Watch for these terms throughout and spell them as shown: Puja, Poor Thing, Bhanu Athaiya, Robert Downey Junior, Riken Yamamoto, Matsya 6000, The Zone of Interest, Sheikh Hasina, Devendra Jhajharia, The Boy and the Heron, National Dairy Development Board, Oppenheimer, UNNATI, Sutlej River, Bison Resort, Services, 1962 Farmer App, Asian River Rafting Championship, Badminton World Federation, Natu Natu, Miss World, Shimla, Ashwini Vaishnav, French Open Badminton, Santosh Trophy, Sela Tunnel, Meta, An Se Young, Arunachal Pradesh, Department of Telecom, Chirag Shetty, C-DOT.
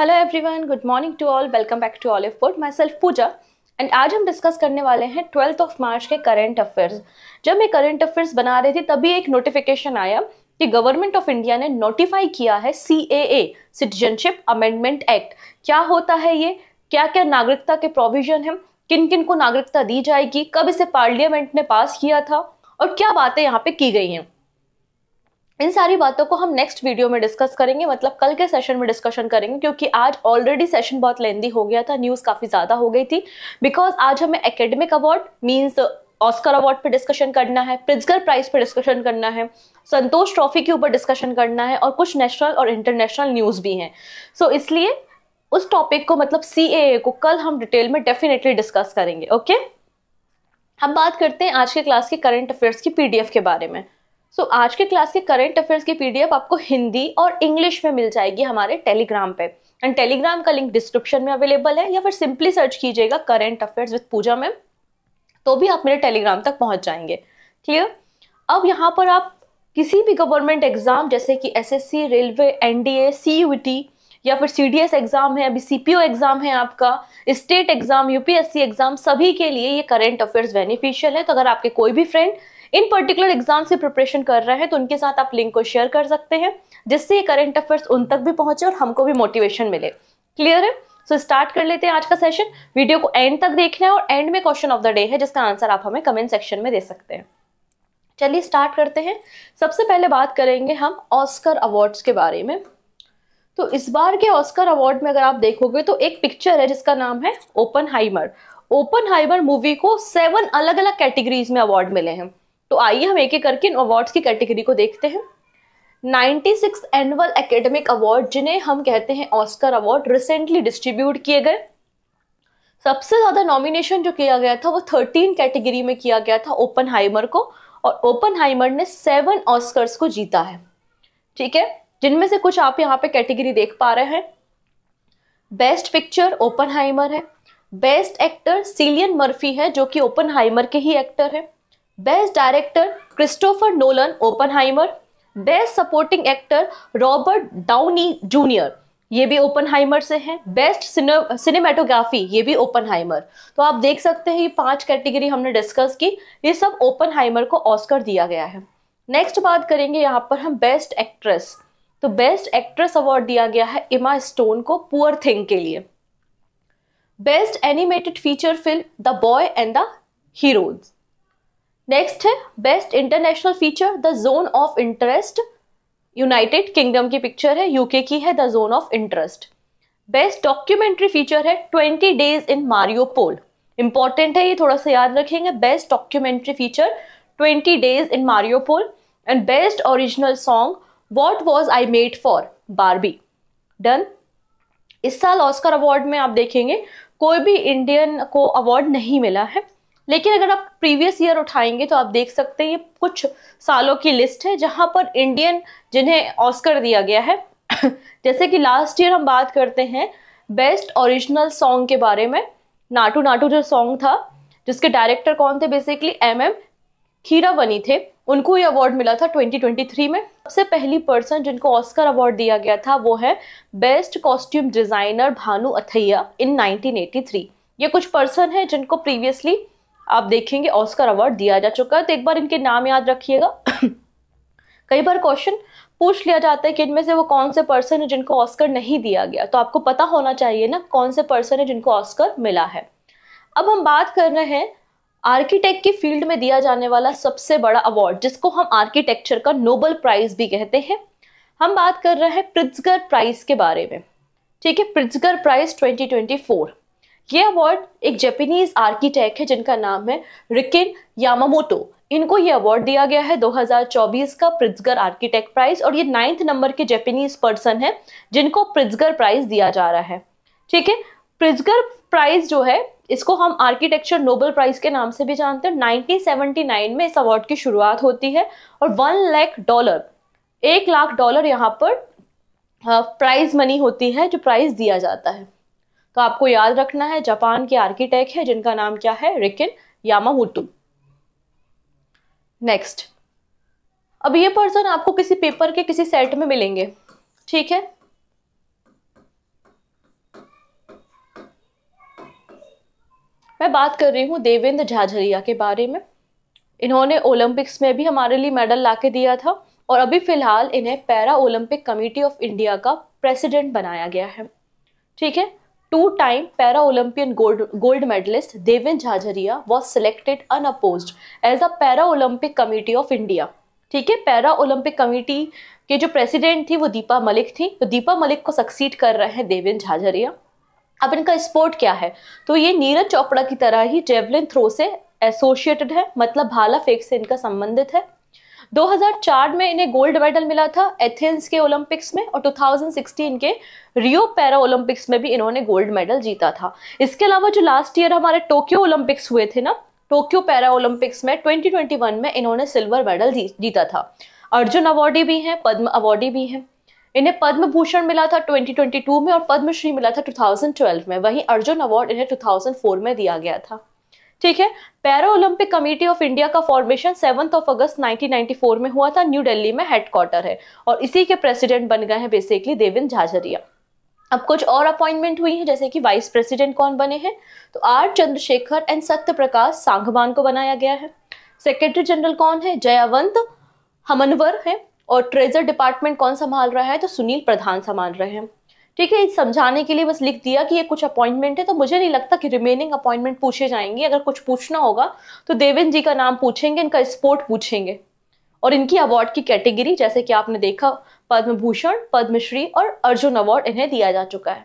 Hello everyone, good morning to all, welcome back to olive port. Myself Pooja and आज हम discuss करने वाले हैं 12 मार्च के करंट अफेयर्स। जब मैं करंट अफेयर्स बना रही थी तभी एक नोटिफिकेशन आया कि गवर्नमेंट ऑफ इंडिया ने नोटिफाई किया है CAA सिटीजनशिप अमेंडमेंट एक्ट। क्या होता है ये, क्या क्या नागरिकता के प्रोविजन है, किन किन को नागरिकता दी जाएगी, कब इसे पार्लियामेंट ने पास किया था और क्या बातें यहाँ पे की गई हैं। इन सारी बातों को हम नेक्स्ट वीडियो में डिस्कस करेंगे, मतलब कल के सेशन में डिस्कशन करेंगे, क्योंकि आज ऑलरेडी सेशन बहुत लेंदी हो गया था, न्यूज़ काफ़ी ज़्यादा हो गई थी। बिकॉज आज हमें academic award means Oscar award पे डिस्कशन करना है, प्रिट्जकर प्राइज पे डिस्कशन करना है, संतोष ट्रॉफी के ऊपर डिस्कशन करना है और कुछ नेशनल और इंटरनेशनल न्यूज़ भी हैं। सो इसलिए उस टॉपिक को मतलब CAA को कल हम डिटेल में डेफिनेटली डिस्कस करेंगे। ओके, हम बात करते हैं आज के क्लास के करंट अफेयर्स की PDF के बारे में। सो आज के क्लास के करंट अफेयर्स की PDF आपको हिंदी और इंग्लिश में मिल जाएगी हमारे टेलीग्राम पे, एंड टेलीग्राम का लिंक डिस्क्रिप्शन में अवेलेबल है, या फिर सिंपली सर्च कीजिएगा current affairs with Pooja ma'am, तो भी आप मेरे टेलीग्राम तक पहुंच जाएंगे। क्लियर। अब यहाँ पर आप किसी भी गवर्नमेंट एग्जाम जैसे कि SSC, रेलवे, NDA, CUET या फिर CDS एग्जाम है, अभी CPO एग्जाम है, आपका स्टेट एग्जाम, UPSC एग्जाम, सभी के लिए ये करंट अफेयर्स बेनिफिशियल है। तो अगर आपके कोई भी फ्रेंड इन पर्टिकुलर एग्जाम से प्रिपरेशन कर रहे हैं तो उनके साथ आप लिंक को शेयर कर सकते हैं, जिससे ये करंट अफेयर्स उन तक भी पहुंचे और हमको भी मोटिवेशन मिले। क्लियर है। सो स्टार्ट कर लेते हैं आज का सेशन। वीडियो को एंड तक देखना है और एंड में क्वेश्चन ऑफ द डे है, जिसका आंसर आप हमें कमेंट सेक्शन में दे सकते हैं। चलिए स्टार्ट करते हैं। सबसे पहले बात करेंगे हम ऑस्कर अवार्ड्स के बारे में। तो इस बार के ऑस्कर अवार्ड में अगर आप देखोगे तो एक पिक्चर है जिसका नाम है ओपनहाइमर। ओपनहाइमर मूवी को 7 अलग अलग कैटेगरीज में अवार्ड मिले हैं। तो आइए हम एक एक करके इन अवार्ड्स की कैटेगरी को देखते हैं। 96 एनुअल एकेडमिक अवार्ड, जिन्हें हम कहते हैं ऑस्कर अवार्ड, रिसेंटली डिस्ट्रीब्यूट किए गए। सबसे ज्यादा नॉमिनेशन जो किया गया था वो 13 कैटेगरी में किया गया था ओपनहाइमर को, और ओपनहाइमर ने 7 ऑस्कर्स को जीता है। ठीक है, जिनमें से कुछ आप यहाँ पे कैटेगरी देख पा रहे हैं। बेस्ट पिक्चर ओपनहाइमर है, बेस्ट एक्टर सीलियन मर्फी है जो कि ओपनहाइमर के ही एक्टर है, best director Christopher Nolan Oppenheimer, best supporting actor Robert Downey junior, ये भी ओपनहाइमर से हैं, बेस्ट सिनेमेटोग्राफी, ये भी ओपनहाइमर। तो आप देख सकते हैं ये 5 कैटेगरी हमने डिस्कस की, ये सब ओपनहाइमर को ऑस्कर दिया गया है। नेक्स्ट बात करेंगे यहाँ पर हम बेस्ट एक्ट्रेस। तो बेस्ट एक्ट्रेस अवार्ड दिया गया है इमा स्टोन को पुअर थिंग के लिए। Best animated feature film the boy and the heroes. Next है best international feature the zone of interest, United Kingdom की पिक्चर है, UK की है the zone of interest. Best documentary feature है 20 Days in Mariupol, important है ये, थोड़ा सा याद रखेंगे। Best documentary feature 20 Days in Mariupol, and best original song What was I made for? Barbie. Done. इस साल ऑस्कर अवार्ड में आप देखेंगे कोई भी इंडियन को अवार्ड नहीं मिला है, लेकिन अगर आप प्रीवियस ईयर उठाएंगे तो आप देख सकते हैं ये कुछ सालों की लिस्ट है जहां पर इंडियन जिन्हें ऑस्कर दिया गया है। जैसे कि लास्ट ईयर हम बात करते हैं बेस्ट ओरिजिनल सॉन्ग के बारे में, नाटू नाटू जो सॉन्ग था, जिसके डायरेक्टर कौन थे, बेसिकली MM खीरावनी थे, उनको ये अवार्ड मिला था 2023 में। सबसे पहली पर्सन जिनको ऑस्कर अवार्ड दिया गया था वो है best costume designer Bhanu Athaiya in 1983। ये कुछ पर्सन है जिनको प्रीवियसली आप देखेंगे ऑस्कर अवार्ड दिया जा चुका है, तो एक बार इनके नाम याद रखिएगा। कई बार क्वेश्चन पूछ लिया जाता है कि इनमें से वो कौन से पर्सन है जिनको ऑस्कर नहीं दिया गया, तो आपको पता होना चाहिए ना कौन से पर्सन है जिनको ऑस्कर मिला है। अब हम बात कर रहे हैं आर्किटेक्ट की फील्ड में दिया जाने वाला सबसे बड़ा अवार्ड, जिसको हम आर्किटेक्चर का नोबेल प्राइज भी कहते हैं। हम बात कर रहे हैं प्रिट्जकर प्राइज के बारे में। ठीक है, प्रिट्जकर प्राइज 2024, ये अवार्ड एक जापानीज आर्किटेक्ट है जिनका नाम है रिकेन यामामोटो, इनको ये अवार्ड दिया गया है 2024 का प्रिट्जकर आर्किटेक्ट प्राइज, और ये 9th नंबर के जापानीज पर्सन है जिनको प्रिट्जकर प्राइज दिया जा रहा है। ठीक है, प्रिट्जकर प्राइज जो है इसको हम आर्किटेक्चर नोबेल प्राइज के नाम से भी जानते हैं। 1979 में इस अवार्ड की शुरुआत होती है और $1 लाख यहाँ पर प्राइज मनी होती है जो प्राइज दिया जाता है। तो आपको याद रखना है जापान के आर्किटेक्ट है जिनका नाम क्या है, रिकेन यामामोटो। नेक्स्ट, अब ये पर्सन आपको किसी पेपर के किसी सेट में मिलेंगे। ठीक है, मैं बात कर रही हूँ देवेंद्र झाझरिया के बारे में। इन्होंने ओलंपिक्स में भी हमारे लिए मेडल लाके दिया था और अभी फिलहाल इन्हें para Olympic committee of India का प्रेसिडेंट बनाया गया है। ठीक है, 2-time para Olympian gold medallist Devendra Jhajharia was selected unopposed as a para Olympic committee of India. ठीक है, पैरा ओलंपिक कमेटी के जो प्रेसिडेंट थी वो दीपा मलिक थी, तो दीपा मलिक को सक्सीड कर रहे हैं देवेंद्र झाझरिया। अब इनका स्पोर्ट क्या है, तो ये नीरज चोपड़ा की तरह ही जेवलिन थ्रो से एसोसिएटेड है, मतलब भाला फेंक से इनका संबंधित है। 2004 में इन्हें गोल्ड मेडल मिला था एथेंस के ओलंपिक्स में और 2016 के रियो पैरा ओलंपिक्स में भी इन्होंने गोल्ड मेडल जीता था। इसके अलावा जो लास्ट ईयर हमारे टोक्यो ओलंपिक्स हुए थे ना, टोक्यो पैरा ओलंपिक्स में 2021 में इन्होंने सिल्वर मेडल जीता था। अर्जुन अवॉर्डी भी हैं, पद्म अवॉर्डी भी हैं। इन्हें पद्म भूषण मिला था 2022 में और पद्मश्री मिला था 2012 में। वहीं अर्जुन अवार्ड इन्हें 2004 में दिया गया था। ठीक है, para Olympic committee of India का फॉर्मेशन 7 अगस्त 1994 में हुआ था। न्यू दिल्ली में हेडक्वार्टर है और इसी के प्रेसिडेंट बन गए हैं बेसिकली देवेंद्र झाझरिया। अब कुछ और अपॉइंटमेंट हुई है, जैसे कि वाइस प्रेसिडेंट कौन बने हैं, तो आर चंद्रशेखर एंड सत्य प्रकाश सांघवान को बनाया गया है। सेक्रेटरी जनरल कौन है, जयावंत हमनवर है। और ट्रेजर डिपार्टमेंट कौन संभाल रहा है, तो सुनील प्रधान संभाल रहे हैं। ठीक है, समझाने के लिए बस लिख दिया कि ये कुछ अपॉइंटमेंट है, तो मुझे नहीं लगता कि रिमेनिंग अपॉइंटमेंट पूछे जाएंगे। अगर कुछ पूछना होगा तो देवेंद्र जी का नाम पूछेंगे, इनका स्पोर्ट पूछेंगे और इनकी अवार्ड की कैटेगरी, जैसे कि आपने देखा पद्म भूषण, पद्मश्री और अर्जुन अवार्ड इन्हें दिया जा चुका है।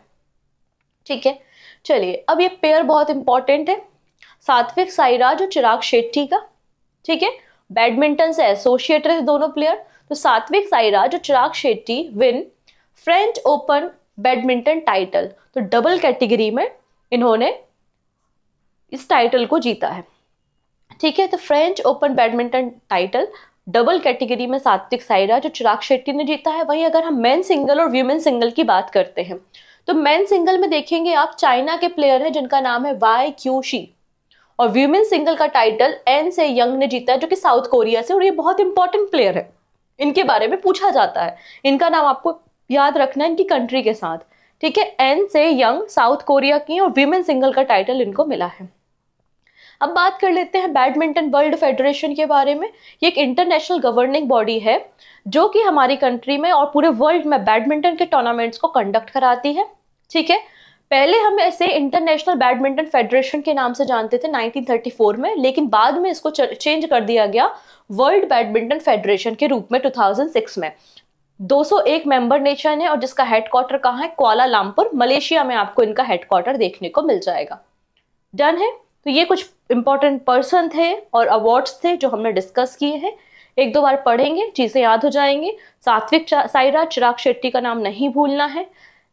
ठीक है, चलिए अब ये पेयर बहुत इंपॉर्टेंट है, सात्विक साईराज और चिराग शेट्टी का। ठीक है, बैडमिंटन से एसोसिएटेड है दोनों प्लेयर, तो सात्विक साईराज और Chirag Shetty win French open badminton title, तो डबल कैटेगरी में इन्होंने इस टाइटल को जीता है। ठीक है, तो French open badminton title double category में सात्विक साईराज और चिराग शेट्टी ने जीता है। वहीं अगर हम मेन सिंगल और वीमेन सिंगल की बात करते हैं, तो मेन सिंगल में देखेंगे आप चाइना के प्लेयर हैं जिनका नाम है वाई क्यूशी, और वीमेन सिंगल का टाइटल एन से यंग ने जीता है जो कि साउथ कोरिया से, और ये बहुत इंपॉर्टेंट प्लेयर है, इनके बारे में पूछा जाता है। इनका नाम आपको याद रखना है इनकी कंट्री के साथ। ठीक है, N Se young south Korea की, और वीमेन सिंगल का टाइटल इनको मिला है। अब बात कर लेते हैं बैडमिंटन वर्ल्ड फेडरेशन के बारे में। ये एक इंटरनेशनल गवर्निंग बॉडी है जो कि हमारी कंट्री में और पूरे वर्ल्ड में बैडमिंटन के टूर्नामेंट्स को कंडक्ट कराती है। ठीक है, पहले हम इसे इंटरनेशनल बैडमिंटन फेडरेशन के नाम से जानते थे 1934 में, लेकिन बाद में इसको चेंज कर दिया गया वर्ल्ड बैडमिंटन फेडरेशन के रूप में 2006 में। 201 मेंबर नेशन है और जिसका हेडक्वार्टर कहाँ है, कुआलालंपुर मलेशिया में आपको इनका हेडक्वार्टर देखने को मिल जाएगा। डन है, तो ये कुछ इंपॉर्टेंट पर्सन थे और अवार्ड्स थे जो हमने डिस्कस किए हैं। 1-2 बार पढ़ेंगे, चीज़ें याद हो जाएंगी। सात्विक साईराज, चिराग शेट्टी का नाम नहीं भूलना है।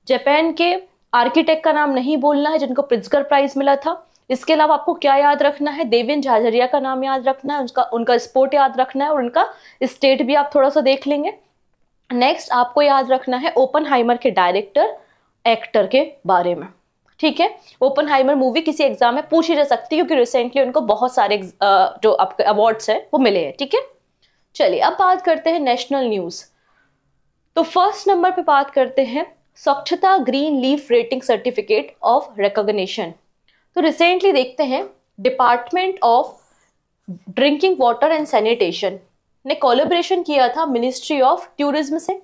जापान के आर्किटेक्ट का नाम नहीं भूलना है जिनको प्रिट्जकर प्राइज मिला था। इसके अलावा आपको क्या याद रखना है, देवेंद्र झाझरिया का नाम याद रखना है, उनका स्पोर्ट याद रखना है और उनका स्टेट भी आप थोड़ा सा देख लेंगे। नेक्स्ट आपको याद रखना है ओपनहाइमर के डायरेक्टर एक्टर के बारे में। ठीक है, ओपनहाइमर मूवी किसी एग्जाम में पूछी जा सकती है क्योंकि रिसेंटली उनको बहुत सारे जो आपके अवार्ड्स हैं वो मिले हैं। ठीक है, चलिए अब बात करते हैं नेशनल न्यूज़। तो फर्स्ट नंबर पे बात करते हैं स्वच्छता green leaf rating certificate of recognition. तो रिसेंटली देखते हैं department of drinking water and sanitation ने कोलैबोरेशन किया था मिनिस्ट्री ऑफ टूरिज्म से।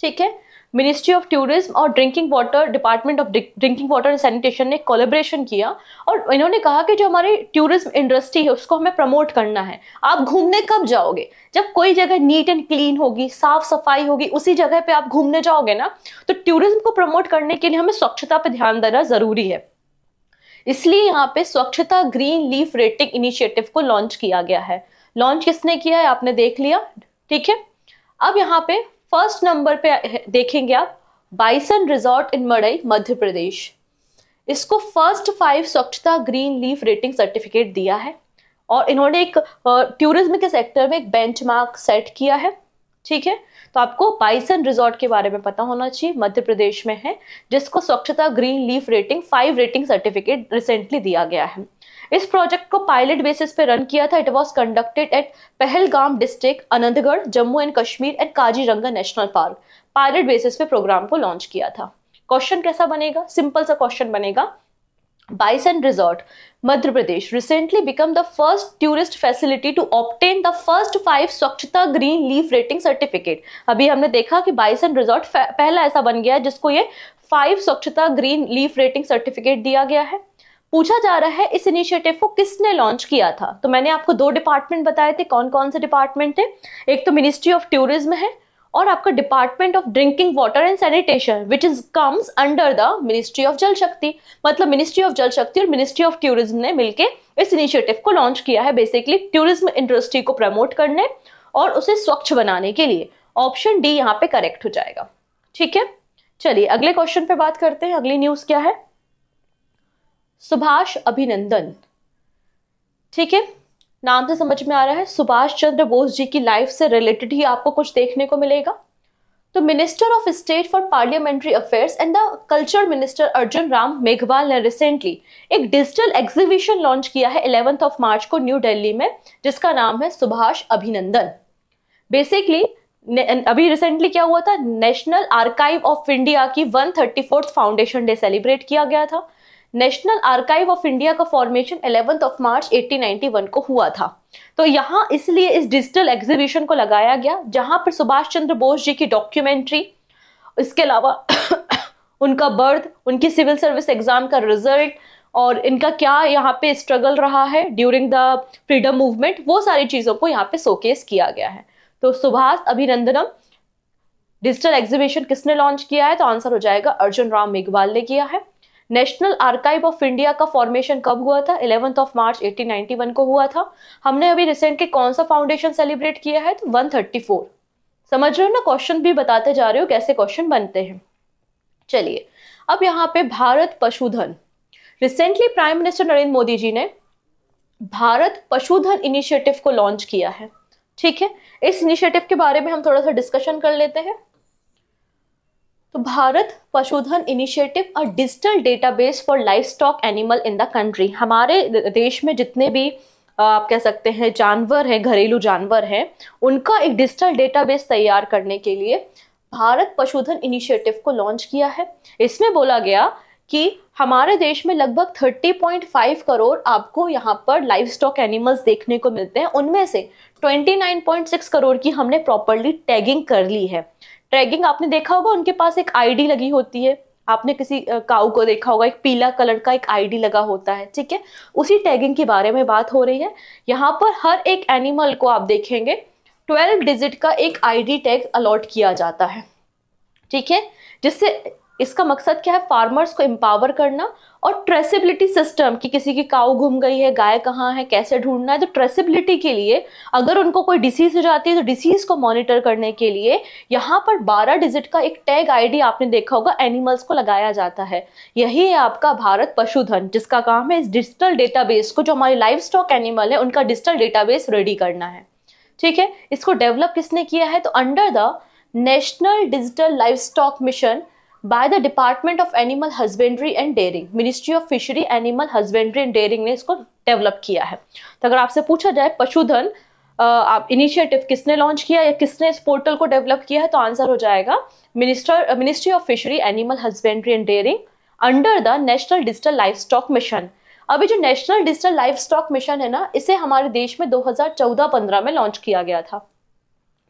ठीक है, मिनिस्ट्री ऑफ टूरिज्म और drinking water department of drinking water and sanitation ने कोलैबोरेशन किया और इन्होंने कहा कि जो हमारी टूरिज्म इंडस्ट्री है उसको हमें प्रमोट करना है। आप घूमने कब जाओगे, जब कोई जगह नीट एंड क्लीन होगी, साफ सफाई होगी, उसी जगह पे आप घूमने जाओगे ना। तो टूरिज्म को प्रमोट करने के लिए हमें स्वच्छता पर ध्यान देना जरूरी है, इसलिए यहाँ पे स्वच्छता ग्रीन लीफ रेटिंग इनिशिएटिव को लॉन्च किया गया है। लॉन्च किसने किया है आपने देख लिया। ठीक है, अब यहाँ पे फर्स्ट नंबर पे देखेंगे आप बाइसन रिजॉर्ट इन मड़ई, मध्य प्रदेश। इसको फर्स्ट 5 स्वच्छता ग्रीन लीफ रेटिंग सर्टिफिकेट दिया है और इन्होंने एक टूरिज्म के सेक्टर में एक बेंचमार्क सेट किया है। ठीक है, तो आपको बाइसन रिजॉर्ट के बारे में पता होना चाहिए, मध्य प्रदेश में है, जिसको स्वच्छता green leaf rating 5 rating certificate recently दिया गया है। इस प्रोजेक्ट को पायलट बेसिस पे रन किया था। It was conducted at Pahalgam district, Anantgarh, Jammu and Kashmir and Kaziranga national park. Pilot basis पे प्रोग्राम को लॉन्च किया था। क्वेश्चन कैसा बनेगा, सिंपल सा क्वेश्चन बनेगा, Bison Resort, Madhya Pradesh, recently become the first tourist facility to obtain the first 5 स्वच्छता ग्रीन लीफ रेटिंग सर्टिफिकेट। अभी हमने देखा कि बाइसन रिजॉर्ट पहला ऐसा बन गया है जिसको ये 5 स्वच्छता ग्रीन लीफ रेटिंग सर्टिफिकेट दिया गया है। पूछा जा रहा है इस इनिशिएटिव को किसने लॉन्च किया था। तो मैंने आपको 2 डिपार्टमेंट बताए थे, कौन कौन से डिपार्टमेंट है, एक तो मिनिस्ट्री ऑफ टूरिज्म है और आपका department of drinking water and sanitation which is comes under the ministry of Jal Shakti. मतलब मिनिस्ट्री ऑफ जल शक्ति और मिनिस्ट्री ऑफ टूरिज्म ने मिलके इस इनिशिएटिव को लॉन्च किया है, बेसिकली टूरिज्म इंडस्ट्री को प्रमोट करने और उसे स्वच्छ बनाने के लिए। ऑप्शन डी यहाँ पे करेक्ट हो जाएगा। ठीक है, चलिए अगले क्वेश्चन पे बात करते हैं। अगली न्यूज क्या है, सुभाष अभिनंदन। ठीक है, नाम से समझ में आ रहा है सुभाष चंद्र बोस जी की लाइफ से रिलेटेड ही आपको कुछ देखने को मिलेगा। तो minister of state for parliamentary affairs and the culture minister Arjun Ram Meghwal ने रिसेंटली एक डिजिटल एग्जीबिशन लॉन्च किया है 11 मार्च को न्यू दिल्ली में, जिसका नाम है सुभाष अभिनंदन। बेसिकली अभी रिसेंटली क्या हुआ था, नेशनल आर्काइव ऑफ इंडिया की 134th फाउंडेशन डे सेलिब्रेट किया गया था। नेशनल आर्काइव ऑफ इंडिया का फॉर्मेशन 11 मार्च 1891 को हुआ था। तो यहाँ इसलिए इस डिजिटल एग्जीबिशन को लगाया गया जहां पर सुभाष चंद्र बोस जी की डॉक्यूमेंट्री, इसके अलावा उनका बर्थ, उनकी सिविल सर्विस एग्जाम का रिजल्ट और इनका क्या यहाँ पे स्ट्रगल रहा है ड्यूरिंग द फ्रीडम मूवमेंट, वो सारी चीजों को यहाँ पे शोकेस किया गया है। तो सुभाष अभिनंदनम डिजिटल एग्जीबिशन किसने लॉन्च किया है, तो आंसर हो जाएगा अर्जुन राम मेघवाल ने किया है। नेशनल आर्काइव ऑफ इंडिया का फॉर्मेशन कब हुआ था, 11 मार्च 1891 को हुआ था। हमने अभी रिसेंट के कौन सा फाउंडेशन सेलिब्रेट किया है, तो 134। समझ रहे हो ना, क्वेश्चन भी बताते जा रहे हो कैसे क्वेश्चन बनते हैं। चलिए अब यहाँ पे Bharat Pashudhan. Recently prime minister Narendra Modi ji ने भारत पशुधन इनिशिएटिव को लॉन्च किया है। ठीक है, इस इनिशिएटिव के बारे में हम थोड़ा सा डिस्कशन कर लेते हैं। तो Bharat Pashudhan initiative a digital database for livestock animal in the country. हमारे देश में जितने भी आप कह सकते हैं जानवर हैं, घरेलू जानवर हैं, उनका एक डिजिटल डेटाबेस तैयार करने के लिए भारत पशुधन इनिशिएटिव को लॉन्च किया है। इसमें बोला गया कि हमारे देश में लगभग 30.5 करोड़ आपको यहाँ पर लाइव स्टॉक एनिमल्स देखने को मिलते हैं। उनमें से 29.6 करोड़ की हमने प्रॉपरली टैगिंग कर ली है। टैगिंग आपने देखा होगा, उनके पास एक आईडी लगी होती है। आपने किसी काऊ को देखा होगा, एक पीला कलर का एक आईडी लगा होता है। ठीक है, उसी टैगिंग के बारे में बात हो रही है। यहाँ पर हर एक एनिमल को आप देखेंगे 12 डिजिट का एक आईडी टैग अलॉट किया जाता है। ठीक है, जिससे इसका मकसद क्या है, फार्मर्स को एम्पावर करना और ट्रेसेबिलिटी सिस्टम कि किसी की काऊ घूम गई है, गाय कहाँ है, कैसे ढूंढना है। तो ट्रेसेबिलिटी के लिए अगर उनको कोई डिसीज हो जाती है तो डिसीज को मॉनिटर करने के लिए यहाँ पर 12 डिजिट का एक टैग आईडी आपने देखा होगा एनिमल्स को लगाया जाता है। यही है आपका भारत पशुधन, जिसका काम है इस डिजिटल डेटाबेस को, जो हमारे लाइव स्टॉक एनिमल है उनका डिजिटल डेटाबेस रेडी करना है। ठीक है, इसको डेवलप किसने किया है, तो under the national digital livestock mission by the department of animal husbandry and dairying, ministry of fishery animal husbandry and dairying ने इसको डेवलप किया है। तो अगर आपसे पूछा जाए पशुधन आप इनिशिएटिव किसने लॉन्च किया या किसने इस पोर्टल को डेवलप किया है, तो आंसर हो जाएगा ministry of fishery animal husbandry and dairying under the national digital livestock mission. अभी जो नेशनल डिजिटल लाइवस्टॉक मिशन है ना, इसे हमारे देश में 2014-15 में लॉन्च किया गया था।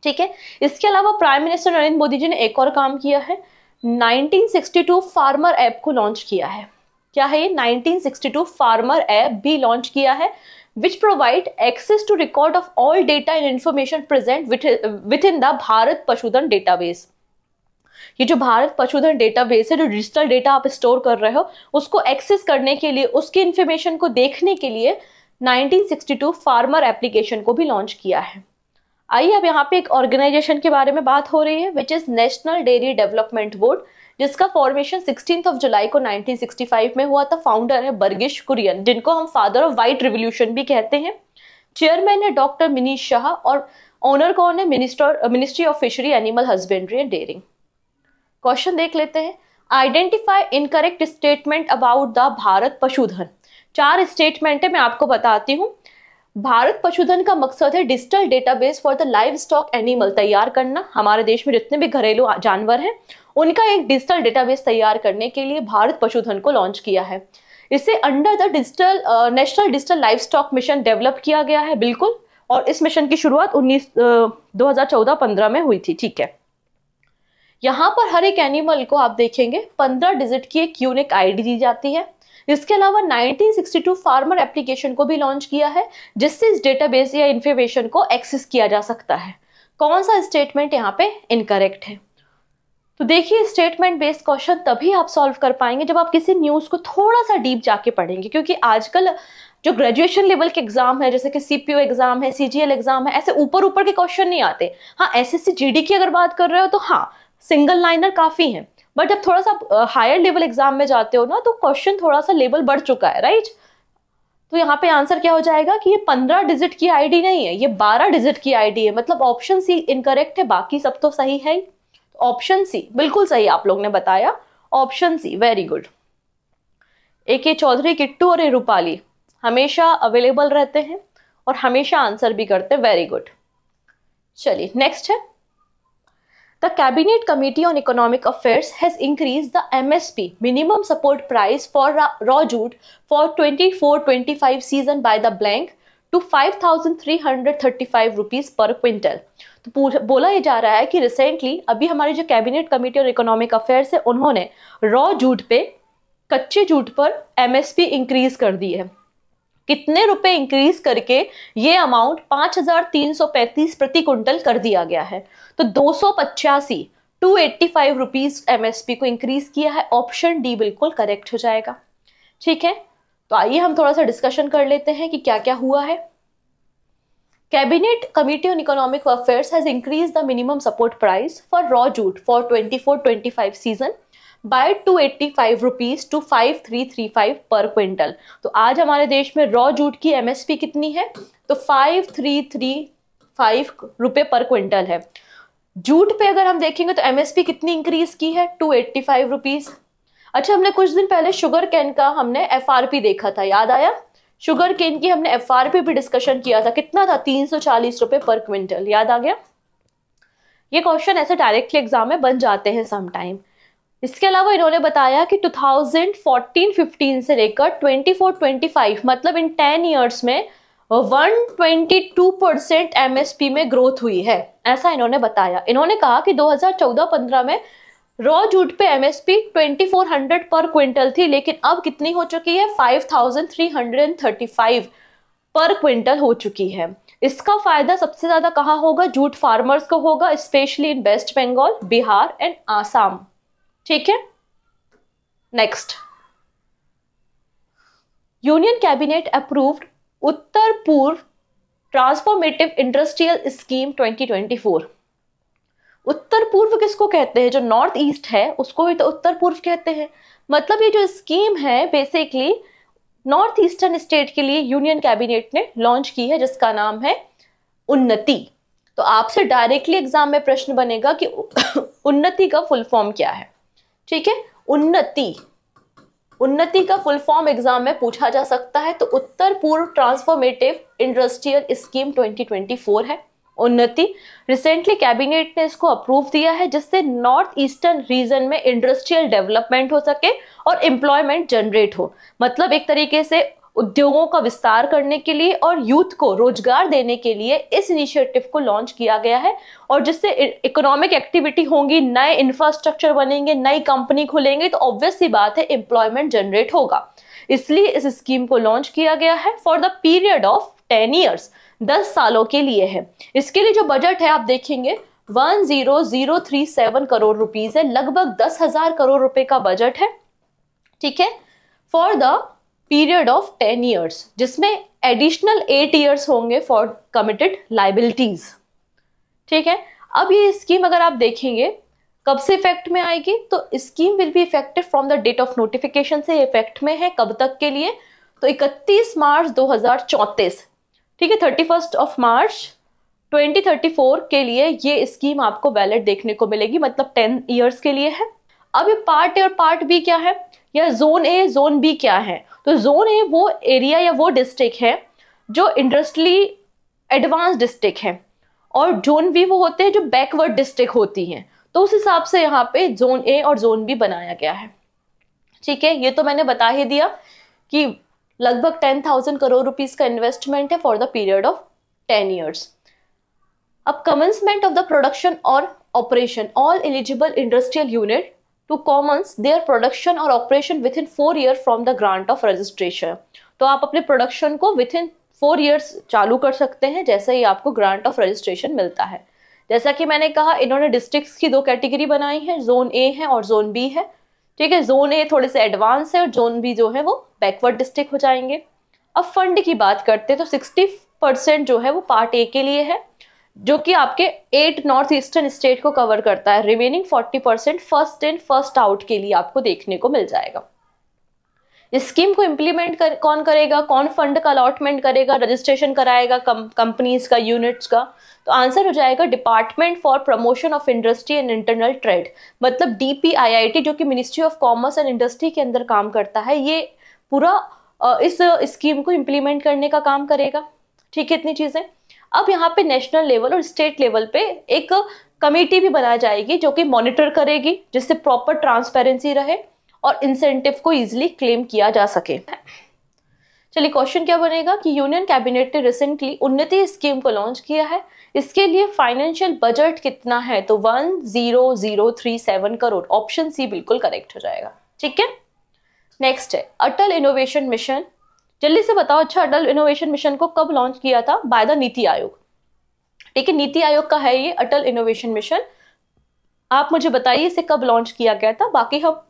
ठीक है, इसके अलावा प्राइम मिनिस्टर नरेंद्र मोदी जी ने एक और काम किया है, 1962 फार्मर ऐप को लॉन्च किया है। क्या है ये, 1962 फार्मर ऐप भी लॉन्च किया है, which provide access to record of all data and information present within the Bharat Pashudhan database. ये जो भारत पशुधन डेटाबेस है, जो डिजिटल डेटा आप स्टोर कर रहे हो, उसको एक्सेस करने के लिए, उसकी इंफॉर्मेशन को देखने के लिए 1962 फार्मर एप्लीकेशन को भी लॉन्च किया है। आइए अब यहाँ पे एक ऑर्गेनाइजेशन के बारे में बात हो रही है, which is national dairy development board, जिसका फॉर्मेशन 16 जुलाई को 1965 में हुआ था। फाउंडर है बर्गिश कुरियन, जिनको हम फादर ऑफ व्हाइट रिवोल्यूशन भी कहते हैं। चेयरमैन है डॉक्टर मिनीश शाह और ओनर कौन है, ministry of fishery animal husbandry and dairying. Question देख लेते हैं, identify incorrect statement about the Bharat Pashudhan. 4 statement है, मैं आपको बताती हूँ। भारत पशुधन का मकसद है digital database for the livestock animal तैयार करना। हमारे देश में जितने भी घरेलू जानवर हैं उनका एक डिजिटल डेटाबेस तैयार करने के लिए भारत पशुधन को लॉन्च किया है। इसे under the digital national digital livestock mission develop किया गया है, बिल्कुल, और इस मिशन की शुरुआत 2014-15 में हुई थी। ठीक है, यहाँ पर हर एक एनिमल को आप देखेंगे 15 डिजिट की एक यूनिक आईडी दी जाती है। इसके अलावा 1962 फार्मर एप्लीकेशन को भी लॉन्च किया है, जिससे इस डेटाबेस या इंफॉर्मेशन को एक्सेस किया जा सकता है। कौन सा स्टेटमेंट यहाँ पे इनकरेक्ट है? तो देखिए, स्टेटमेंट बेस्ड क्वेश्चन तभी आप सॉल्व कर पाएंगे जब आप किसी न्यूज़ को थोड़ा सा डीप जाके पढ़ेंगे, क्योंकि आजकल जो ग्रेजुएशन लेवल के एग्जाम है, जैसे कि सीपीओ एग्जाम है, सीजीएल एग्जाम है, ऐसे ऊपर ऊपर के क्वेश्चन नहीं आते। हाँ, एसएससी जीडी की अगर बात कर रहे हो तो हाँ, सिंगल लाइनर काफ़ी है, बट जब थोड़ा सा हायर लेवल एग्जाम में जाते हो ना, तो क्वेश्चन थोड़ा सा लेवल बढ़ चुका है, राइट। तो यहाँ पे आंसर क्या हो जाएगा कि ये 15 डिजिट की आईडी नहीं है, ये 12 डिजिट की आईडी है, मतलब ऑप्शन सी इनकरेक्ट है, बाकी सब तो सही है। ऑप्शन सी बिल्कुल सही आप लोग ने बताया, option C, very good. A K. Chaudhary, Kittu और रूपाली हमेशा अवेलेबल रहते हैं और हमेशा आंसर भी करते हैं, वेरी गुड। चलिए नेक्स्ट है, The Cabinet Committee on Economic Affairs has increased the MSP minimum support price for raw jute for 24-25 season by the blank to 5,335 rupees per quintal. तो बोला ये जा रहा है कि रिसेंटली अभी हमारी जो कैबिनेट कमेटी और इकोनॉमिक अफेयर्स है, उन्होंने रॉ जूट पे, कच्चे जूट पर MSP इंक्रीज कर दी है। कितने रुपए इंक्रीज करके ये अमाउंट 5,335 प्रति क्विंटल कर दिया गया है। तो 285 रुपीस MSP को इंक्रीज किया है। ऑप्शन डी बिल्कुल करेक्ट हो जाएगा। ठीक है, तो आइए हम थोड़ा सा डिस्कशन कर लेते हैं कि क्या क्या हुआ है। Cabinet committee on economic affairs has increase the minimum support price for raw jute for 24-25 season by 285 rupees to 5335 per quintal. तो आज हमारे देश में रॉ जूट की MSP कितनी है? तो 5335 रुपए पर क्विंटल है। जूट पे अगर हम देखेंगे तो MSP कितनी इंक्रीज की है? 285 रुपीज। अच्छा, हमने कुछ दिन पहले शुगर कैन का हमने FRP देखा था, याद आया? शुगर कैन की हमने FRP भी डिस्कशन किया था, कितना था? 340 रुपए पर क्विंटल, याद आ गया? ये क्वेश्चन ऐसे डायरेक्टली एग्जाम में बन जाते हैं समटाइम। इसके अलावा इन्होंने बताया कि 2014-15 से लेकर 24-25 मतलब इन 10 इयर्स में 122% MSP में ग्रोथ हुई है, ऐसा इन्होंने बताया। इन्होंने कहा कि 2014-15 में रॉ जूट पे MSP 2400 पर क्विंटल थी, लेकिन अब कितनी हो चुकी है? 5335 पर क्विंटल हो चुकी है। इसका फायदा सबसे ज्यादा कहाँ होगा? जूट फार्मर्स को होगा, specially in waste Bengal, Bihar and Assam. ठीक है, next, union cabinet approved Uttar Purva transformative industrial scheme 2024। उत्तर पूर्व किसको कहते हैं? जो नॉर्थ ईस्ट है उसको भी तो उत्तर पूर्व कहते हैं। मतलब ये जो स्कीम है बेसिकली नॉर्थ ईस्टर्न स्टेट के लिए यूनियन कैबिनेट ने लॉन्च की है, जिसका नाम है उन्नति। तो आपसे डायरेक्टली एग्जाम में प्रश्न बनेगा कि उन्नति का फुल फॉर्म क्या है। ठीक है, उन्नति का फुल फॉर्म एग्जाम में पूछा जा सकता है। तो Uttar Purva transformative industrial scheme 2024 है उन्नति। रिसेंटली कैबिनेट ने इसको अप्रूव दिया है, जिससे नॉर्थ ईस्टर्न रीजन में इंडस्ट्रियल डेवलपमेंट हो सके और एम्प्लॉयमेंट जनरेट हो। मतलब एक तरीके से उद्योगों का विस्तार करने के लिए और यूथ को रोजगार देने के लिए इस इनिशिएटिव को लॉन्च किया गया है, और जिससे इकोनॉमिक एक्टिविटी होंगी, नए इंफ्रास्ट्रक्चर बनेंगे, नई कंपनी खुलेंगे, तो ऑब्वियस सी बात है एम्प्लॉयमेंट जनरेट होगा। इसलिए इस स्कीम को लॉन्च किया गया है for the period of 10 years, 10 सालों के लिए है। इसके लिए जो बजट है आप देखेंगे 10037 करोड़ रुपीज है, लगभग 10,000 करोड़ रुपए का बजट है। ठीक है, for the period of 10 years, जिसमें एडिशनल 8 ईयर्स होंगे फॉर कमिटेड लाइबिलिटीज। ठीक है, अब ये स्कीम अगर आप देखेंगे कब से इफेक्ट में आएगी, तो scheme will be effected from the date of notification से इफेक्ट में है। कब तक के लिए? तो 31 मार्च 2034, ठीक है, 31 मार्च 2034 के लिए ये स्कीम आपको बैलेट देखने को मिलेगी, मतलब 10 ईयर्स के लिए है। अब ये पार्ट ए और पार्ट बी क्या है, या जोन ए जोन बी क्या है? तो जोन ए वो एरिया या वो डिस्ट्रिक्ट है जो इंडस्ट्रियली एडवांस डिस्ट्रिक्ट है, और जोन बी वो होते हैं जो बैकवर्ड डिस्ट्रिक्ट होती हैं। तो उस हिसाब से यहाँ पे जोन ए और जोन बी बनाया गया है। ठीक है, ये तो मैंने बता ही दिया कि लगभग 10,000 करोड़ रुपीस का इन्वेस्टमेंट है for the period of 10 years. अब कमेंसमेंट ऑफ द प्रोडक्शन और operation, all eligible industrial unit to commence their production और operation within 4 year from the grant of registration. तो आप अपने प्रोडक्शन को विद इन 4 ईयर्स चालू कर सकते हैं जैसे ही आपको ग्रांट ऑफ रजिस्ट्रेशन मिलता है. जैसा कि मैंने कहा, इन्होंने डिस्ट्रिक्ट्स की 2 कैटेगरी बनाई है, जोन ए है और जोन बी है. ठीक है, जोन ए थोड़े से एडवांस है और जोन बी जो है वो बैकवर्ड डिस्ट्रिक्ट हो जाएंगे. अब फंड की बात करते हैं तो 60% जो है वो पार्ट ए के लिए है जो कि आपके 8 नॉर्थ ईस्टर्न स्टेट को कवर करता है. Remaining 40% first in first out के लिए आपको देखने को मिल जाएगा. स्कीम को इम्प्लीमेंट कौन करेगा, कौन फंड का अलॉटमेंट करेगा, रजिस्ट्रेशन कराएगा कंपनीज का, यूनिट्स का, तो आंसर हो जाएगा department for promotion of industry and internal trade, मतलब DPIIT जो कि ministry of commerce and industry के अंदर काम करता है. ये पूरा इस स्कीम को इम्प्लीमेंट करने का काम करेगा. ठीक है, इतनी चीजें. अब यहाँ पे नेशनल लेवल और स्टेट लेवल पे एक कमेटी भी बनाई जाएगी जो कि मॉनिटर करेगी जिससे प्रॉपर ट्रांसपेरेंसी रहे और इंसेंटिव को इजीली क्लेम किया जा सके. चलिए क्वेश्चन क्या बनेगा कि यूनियन कैबिनेट ने रिसेंटली उन्नति स्कीम को लॉन्च किया है, इसके लिए फाइनेंशियल बजट कितना है, तो 10,037 करोड़. ऑप्शन सी बिल्कुल करेक्ट हो जाएगा. ठीक है, नेक्स्ट है अटल इनोवेशन मिशन. जल्दी से बताओ, अच्छा अटल इनोवेशन मिशन को कब लॉन्च किया था? By the NITI Aayog. ठीक है, नीति आयोग का है ये अटल इनोवेशन मिशन. आप मुझे बताइए इसे कब लॉन्च किया गया था, बाकी हम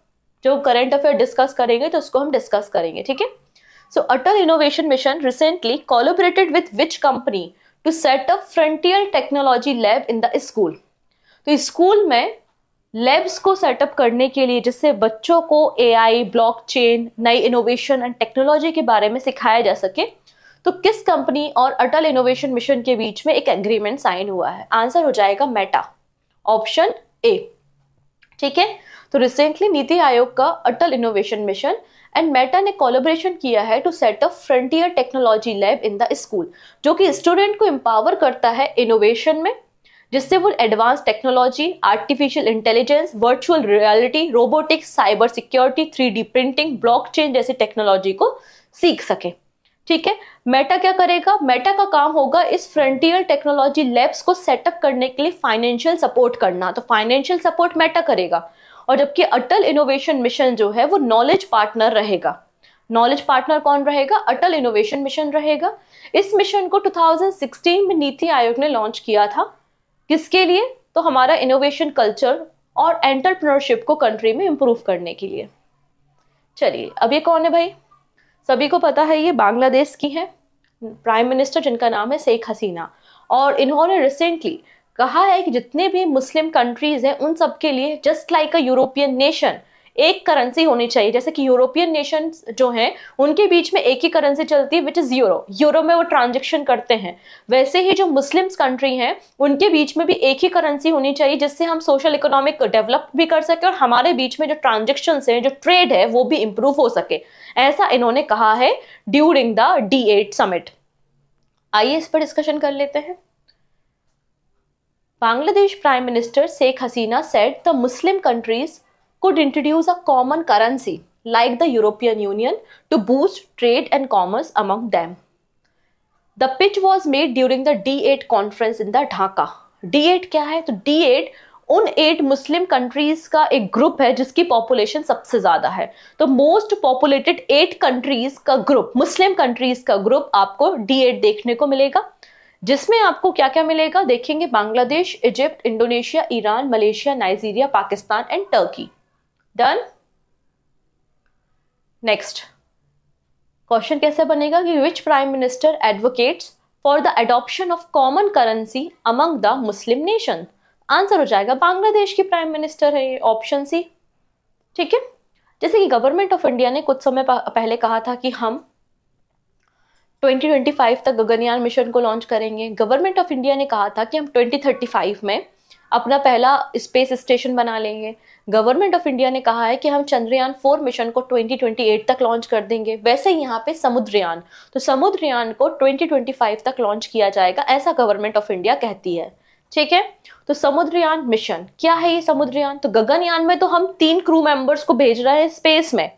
जो करंट अफेयर डिस्कस करेंगे तो उसको हम डिस्कस करेंगे. ठीक है, so Atal innovation mission recently collaborated with which company to set up frontier technology lab in the school. तो स्कूल में लैब्स को सेटअप करने के लिए जिससे बच्चों को AI, ब्लॉकचेन, नई इनोवेशन एंड टेक्नोलॉजी के बारे में सिखाया जा सके, तो किस कंपनी और अटल इनोवेशन मिशन के बीच में एक एग्रीमेंट साइन हुआ है? आंसर हो जाएगा मेटा, ऑप्शन ए. ठीक है, तो रिसेंटली नीति आयोग का Atal innovation mission and Meta ने कोलैबोरेशन किया है to setup frontier technology lab in the school, जो कि स्टूडेंट को एम्पावर करता है इनोवेशन में जिससे वो advance technology, artificial intelligence, virtual reality, robotics, cyber security, 3D printing, blockchain जैसी टेक्नोलॉजी को सीख सके. ठीक है, मेटा क्या करेगा? मेटा का काम होगा इस फ्रंटियर टेक्नोलॉजी लैब्स को सेटअप करने के लिए फाइनेंशियल सपोर्ट करना, तो फाइनेंशियल सपोर्ट मेटा करेगा. और जबकि अटल इनोवेशन मिशन जो है वो नॉलेज पार्टनर रहेगा. नॉलेज पार्टनर कौन रहेगा? अटल इनोवेशन मिशन रहेगा. इस मिशन को 2016 में नीति आयोग ने लॉन्च किया था, किसके लिए? तो हमारा इनोवेशन कल्चर और एंटरप्रेन्योरशिप को कंट्री में इम्प्रूव करने के लिए. चलिए, अब ये कौन है भाई? सभी को पता है ये बांग्लादेश की है प्राइम मिनिस्टर जिनका नाम है शेख हसीना, और इन्होंने रिसेंटली कहा है कि जितने भी मुस्लिम कंट्रीज हैं उन सब के लिए just like a European nation एक करेंसी होनी चाहिए. जैसे कि यूरोपियन नेशन जो हैं उनके बीच में एक ही करेंसी चलती है विच इज यूरो, यूरो में वो ट्रांजैक्शन करते हैं. वैसे ही जो मुस्लिम्स कंट्री हैं उनके बीच में भी एक ही करेंसी होनी चाहिए जिससे हम सोशल इकोनॉमिक डेवलप भी कर सके और हमारे बीच में जो ट्रांजेक्शन्स हैं, जो ट्रेड है, वो भी इम्प्रूव हो सके. ऐसा इन्होंने कहा है ड्यूरिंग द D8 समिट. आइए इस पर डिस्कशन कर लेते हैं. Bangladesh prime minister Sheikh Hasina said the Muslim countries could introduce a common currency like the European Union to boost trade and commerce among them. The pitch was made during the D8 conference in the Dhaka. D8 क्या है? तो D8 उन 8 मुस्लिम countries का एक group है जिसकी population सबसे ज्यादा है. तो मोस्ट पॉपुलेटेड 8 कंट्रीज का ग्रुप, मुस्लिम कंट्रीज का ग्रुप आपको D8 देखने को मिलेगा, जिसमें आपको क्या क्या मिलेगा देखेंगे. Bangladesh, Egypt, Indonesia, Iran, Malaysia, Nigeria, Pakistan and Turkey. Done. Next question कैसे बनेगा कि which prime minister advocates for the adoption of common currency among the Muslim nation? Answer हो जाएगा बांग्लादेश की प्राइम मिनिस्टर है ये, ऑप्शन सी. ठीक है, जैसे कि गवर्नमेंट ऑफ इंडिया ने कुछ समय पहले कहा था कि हम 2025 तक गगनयान मिशन को लॉन्च करेंगे. गवर्नमेंट ऑफ इंडिया ने कहा था कि हम 2035 में अपना पहला स्पेस स्टेशन बना लेंगे. गवर्नमेंट ऑफ इंडिया ने कहा है कि हम चंद्रयान 4 मिशन को 2028 तक लॉन्च कर देंगे. वैसे यहाँ पे समुद्रयान, तो समुद्रयान को 2025 तक लॉन्च किया जाएगा, ऐसा गवर्नमेंट ऑफ इंडिया कहती है. ठीक है, तो समुद्रयान मिशन क्या है ये? समुद्रयान, तो गगनयान में तो हम 3 क्रू मेंबर्स को भेज रहे हैं स्पेस में,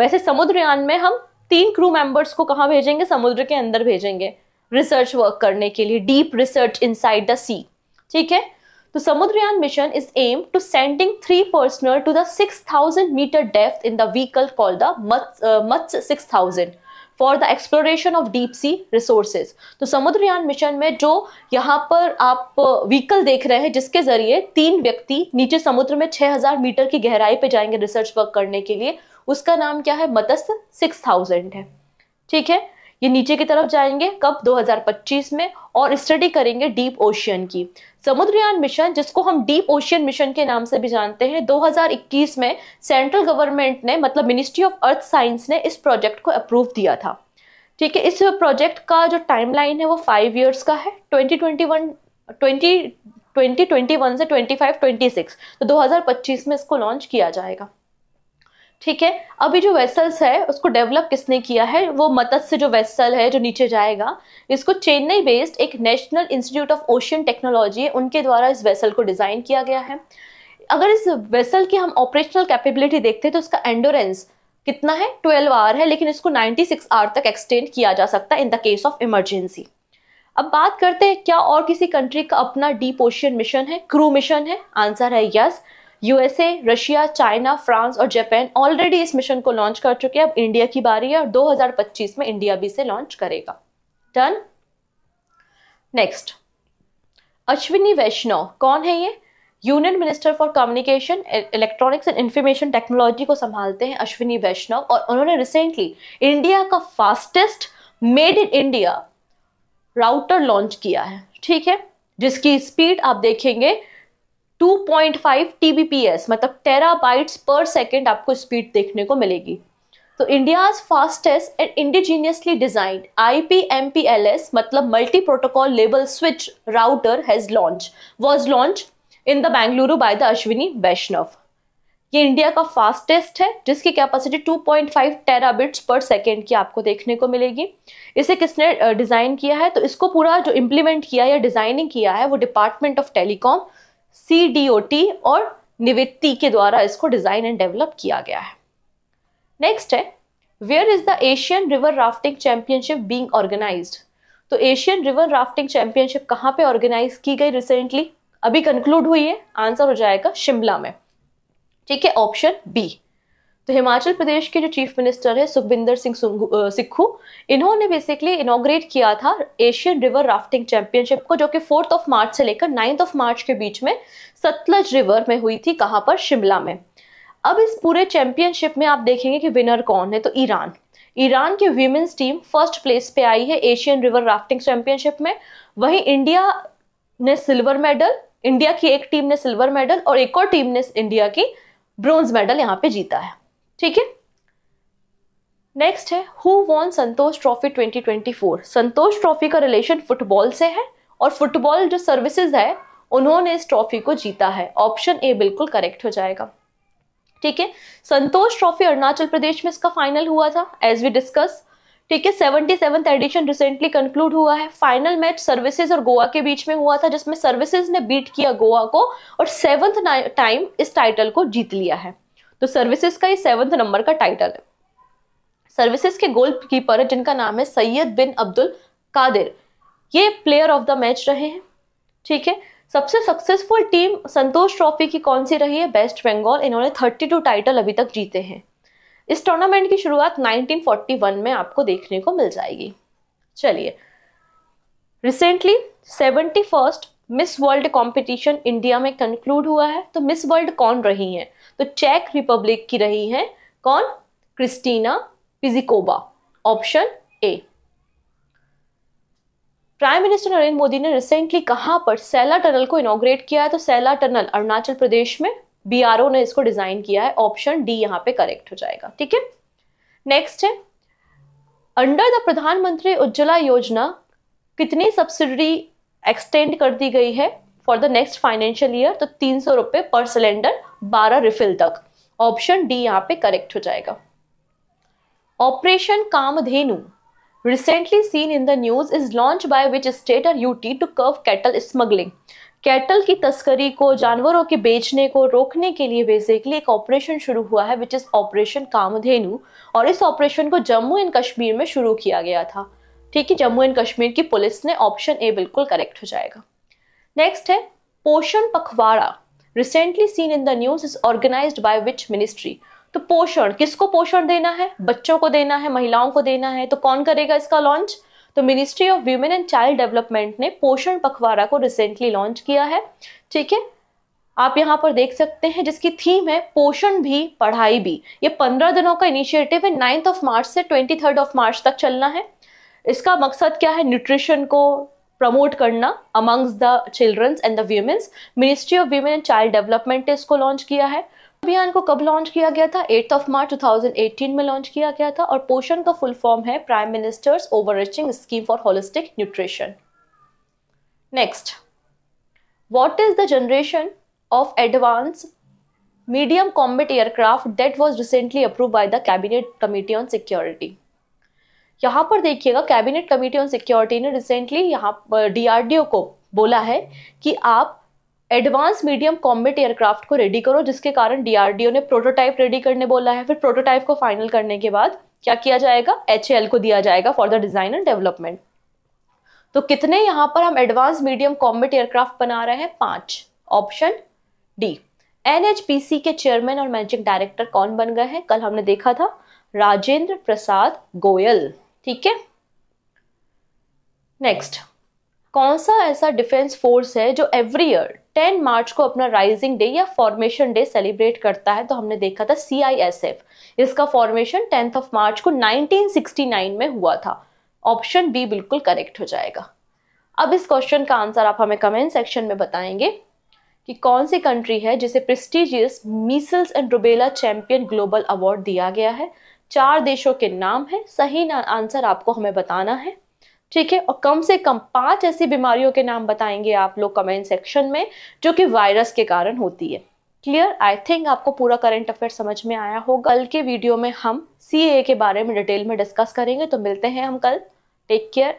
वैसे समुद्रयान में हम तीन क्रू मेंबर्स को कहाँ भेजेंगे? समुद्र के अंदर भेजेंगे रिसर्च वर्क करने के लिए, deep research inside the sea, ठीक है। तो Samudrayaan mission is aim to sending 3 personnel to the 6,000 meter depth in the vehicle called the Matsya 6000 for the exploration of deep sea resources. तो समुद्रयान मिशन में जो यहाँ पर आप व्हीकल देख रहे हैं जिसके जरिए 3 व्यक्ति नीचे समुद्र में 6,000 meter की गहराई पे जाएंगे रिसर्च वर्क करने के लिए, उसका नाम क्या है? मत्स्य 6000 है, ठीक है। ये नीचे की तरफ जाएंगे कब? 2025 में, और स्टडी करेंगे डीप ओशियन की। समुद्रयान मिशन जिसको हम डीप ओशियन मिशन के नाम से भी जानते हैं, 2021 में सेंट्रल गवर्नमेंट ने, मतलब मिनिस्ट्री ऑफ अर्थ साइंस ने इस प्रोजेक्ट को अप्रूव दिया था, ठीक है। इस प्रोजेक्ट का जो टाइमलाइन है वो 5 years का है, 2021 से 25-26, तो 2025 में इसको लॉन्च किया जाएगा, ठीक है। अभी जो वेसल्स है उसको डेवलप किसने किया है? वो मत्स्य जो वेसल है जो नीचे जाएगा, इसको चेन्नई बेस्ड एक national institute of ocean technology है, उनके द्वारा इस वेसल को डिज़ाइन किया गया है। अगर इस वेसल की हम ऑपरेशनल कैपेबिलिटी देखते हैं तो इसका एंडोरेंस कितना है? 12 hour है, लेकिन इसको 96 hour तक एक्सटेंड किया जा सकता है in the case of emergency. अब बात करते हैं क्या और किसी कंट्री का अपना डीप ओशियन मिशन है, क्रू मिशन है? आंसर है yes. USA, Russia, China, France और जापान ऑलरेडी इस मिशन को लॉन्च कर चुके हैं। अब इंडिया की बारी है और 2025 में इंडिया भी इसे लॉन्च करेगा। डन। नेक्स्ट, अश्विनी वैष्णव कौन है? ये union minister for communication, electronics and information technology को संभालते हैं अश्विनी वैष्णव, और उन्होंने रिसेंटली इंडिया का fastest made in India router launch किया है, ठीक है, जिसकी स्पीड आप देखेंगे 2.5 TBPS, मतलब टेराबाइट्स पर सेकेंड आपको स्पीड देखने को मिलेगी। तो India's fastest and indigenously designed IPMPLS, मतलब multi protocol label switch router was launch in the Bengaluru by the Ashwini Vaishnaw. ये इंडिया का फास्टेस्ट है जिसकी कैपेसिटी 2.5 टेराबिट्स पर सेकेंड की आपको देखने को मिलेगी। इसे किसने डिजाइन किया है? तो इसको पूरा जो इम्प्लीमेंट किया या डिजाइनिंग किया है वो डिपार्टमेंट ऑफ टेलीकॉम, CDOT और निवित्ति के द्वारा इसको डिजाइन एंड डेवलप किया गया है। नेक्स्ट है, where is the Asian river rafting championship being organised? तो एशियन रिवर राफ्टिंग चैंपियनशिप कहाँ पे ऑर्गेनाइज की गई रिसेंटली, अभी कंक्लूड हुई है? आंसर हो जाएगा शिमला में, ठीक है, ऑप्शन बी। तो हिमाचल प्रदेश के जो चीफ मिनिस्टर है सुखविंदर सिंह सिक्खू, इन्होंने बेसिकली इनॉग्रेट किया था एशियन रिवर राफ्टिंग चैंपियनशिप को, जो कि 4th of March से लेकर 9th of March के बीच में सतलज रिवर में हुई थी। कहाँ पर? शिमला में। अब इस पूरे चैंपियनशिप में आप देखेंगे कि विनर कौन है, तो ईरान की वीमेंस टीम फर्स्ट प्लेस पे आई है एशियन रिवर राफ्टिंग चैंपियनशिप में। वहीं इंडिया की एक टीम ने सिल्वर मेडल और एक और टीम ने इंडिया की ब्रोंज मेडल यहाँ पे जीता है, ठीक है। नेक्स्ट है, who won Santosh trophy 2024? Santosh trophy का रिलेशन फुटबॉल से है और फुटबॉल जो सर्विसेज है उन्होंने इस ट्रॉफी को जीता है। ऑप्शन ए बिल्कुल करेक्ट हो जाएगा, ठीक है। संतोष ट्रॉफी अरुणाचल प्रदेश में इसका फाइनल हुआ था एज वी डिस्कस, ठीक है। 77th एडिशन रिसेंटली कंक्लूड हुआ है। फाइनल मैच सर्विसेज और गोवा के बीच में हुआ था, जिसमें सर्विसेज ने बीट किया गोवा को और 7th टाइम इस टाइटल को जीत लिया है। तो सर्विसेज का ये 7th number का टाइटल है। सर्विसेज के गोलकीपर है जिनका नाम है सैयद बिन अब्दुल कादिर, ये प्लेयर ऑफ द मैच रहे हैं, ठीक है। सबसे सक्सेसफुल टीम संतोष ट्रॉफी की कौन सी रही है? वेस्ट बंगाल। इन्होंने 32 टाइटल अभी तक जीते हैं। इस टूर्नामेंट की शुरुआत 1941 में आपको देखने को मिल जाएगी। चलिए, recently 71st miss world competition India में कंक्लूड हुआ है। तो मिस वर्ल्ड कौन रही हैं? तो चेक रिपब्लिक की रही हैं कौन? Krystyna Pyszková, option A. Prime minister Narendra Modi ने रिसेंटली कहाँ पर सैला टनल को इनॉग्रेट किया है? तो सैला टनल अरुणाचल प्रदेश में BRO ने इसको डिजाइन किया है। ऑप्शन डी यहाँ पे करेक्ट हो जाएगा, ठीक है। नेक्स्ट है, अंडर द प्रधानमंत्री उज्ज्वला योजना कितनी सब्सिडी एक्सटेंड कर दी गई है for the next financial year? तो 300 रुपए पर सिलेंडर 12 refill तक। ऑप्शन डी यहाँ पे करेक्ट हो जाएगा। Operation Kamdhenu recently seen in the news is launch by which state और UT to curb cattle smuggling? Cattle की तस्करी को, जानवरों के बेचने को रोकने के लिए बेसिकली एक ऑपरेशन शुरू हुआ है, विच इज ऑपरेशन कामधेनु। और इस ऑपरेशन को जम्मू एंड कश्मीर में शुरू किया गया था। ठीक है, जम्मू एंड कश्मीर की पुलिस ने, ऑप्शन ए बिल्कुल करेक्ट हो जाएगा। नेक्स्ट है Poshan Pakhwada, recently seen in the news, is organised by which ministry. तो पोषण, किसको पोषण देना है? बच्चों को देना है, महिलाओं को देना है, तो कौन करेगा इसका लॉन्च? तो ministry of women and child development ने पोषण पखवाड़ा को रिसेंटली लॉन्च किया है। ठीक है, आप यहाँ पर देख सकते हैं, जिसकी थीम है पोषण भी पढ़ाई भी। ये 15 दिनों का इनिशिएटिव है, 9 मार्च से 23 मार्च तक चलना है। इसका मकसद क्या है? न्यूट्रिशन को प्रमोट करना amongst the childrens and the womens. Ministry of women and child development ने इसको लॉन्च किया है। अभियान को कब लॉन्च किया गया था? 8 मार्च 2018 में लॉन्च किया गया था। और पोषण का फुल फॉर्म है prime minister's overreaching scheme for holistic nutrition. Next, what is the generation of advance medium combat aircraft that was recently approved by the cabinet committee on security. यहाँ पर देखिएगा, कैबिनेट कमेटी ऑन सिक्योरिटी ने recently यहाँ पर DRDO को बोला है कि आप एडवांस मीडियम कॉम्बैट एयरक्राफ्ट को रेडी करो, जिसके कारण डीआरडीओ ने प्रोटोटाइप रेडी करने बोला है। फिर प्रोटोटाइप को फाइनल करने के बाद क्या किया जाएगा? एचएएल को दिया जाएगा for the design and development. तो कितने यहाँ पर हम एडवांस मीडियम कॉम्बैट एयरक्राफ्ट बना रहे हैं? 5, ऑप्शन डी। एनएचपीसी के चेयरमैन और मैनेजिंग डायरेक्टर कौन बन गए हैं? कल हमने देखा था, राजेंद्र प्रसाद गोयल। ठीक है, नेक्स्ट, कौन सा ऐसा डिफेंस फोर्स है जो एवरी ईयर 10 मार्च को अपना राइजिंग डे या फॉर्मेशन डे सेलिब्रेट करता है? तो हमने देखा था CISF। इसका फॉर्मेशन 10th ऑफ मार्च को 1969 में हुआ था। ऑप्शन बी बिल्कुल करेक्ट हो जाएगा। अब इस क्वेश्चन का आंसर आप हमें कमेंट सेक्शन में बताएंगे कि कौन सी कंट्री है जिसे prestigious measles and rubella champion global award दिया गया है। 4 देशों के नाम है, सही आंसर आपको हमें बताना है। ठीक है, और कम से कम 5 ऐसी बीमारियों के नाम बताएंगे आप लोग कमेंट सेक्शन में जो कि वायरस के कारण होती है। क्लियर, आई थिंक आपको पूरा करंट अफेयर समझ में आया होगा। कल के वीडियो में हम CAA के बारे में डिटेल में डिस्कस करेंगे, तो मिलते हैं हम कल। Take care.